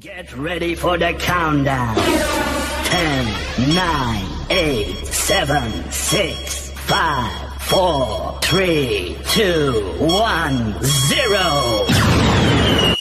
Get ready for the countdown. 10, 9, 8, 7, 6, 5, 4, 3, 2, 1, 0.